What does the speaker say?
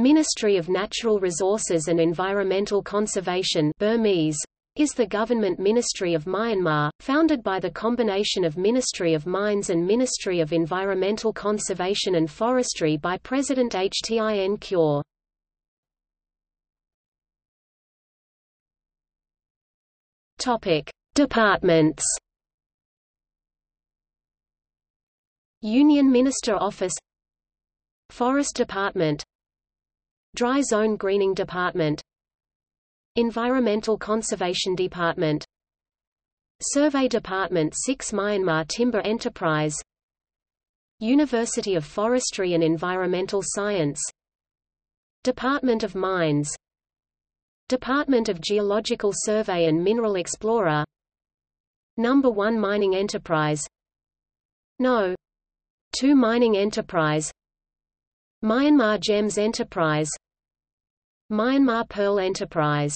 Ministry of Natural Resources and Environmental Conservation (Burmese) is the government ministry of Myanmar, founded by the combination of Ministry of Mines and Ministry of Environmental Conservation and Forestry by President Htin Kyaw. Topic: Departments. Union Minister Office, Forest Department, Dry Zone Greening Department, Environmental Conservation Department, Survey Department 6, Myanmar Timber Enterprise, University of Forestry and Environmental Science, Department of Mines, Department of Geological Survey and Mineral Explorer, Number 1 Mining Enterprise, No. 2 Mining Enterprise, Myanmar Gems Enterprise, Myanmar Pearl Enterprise.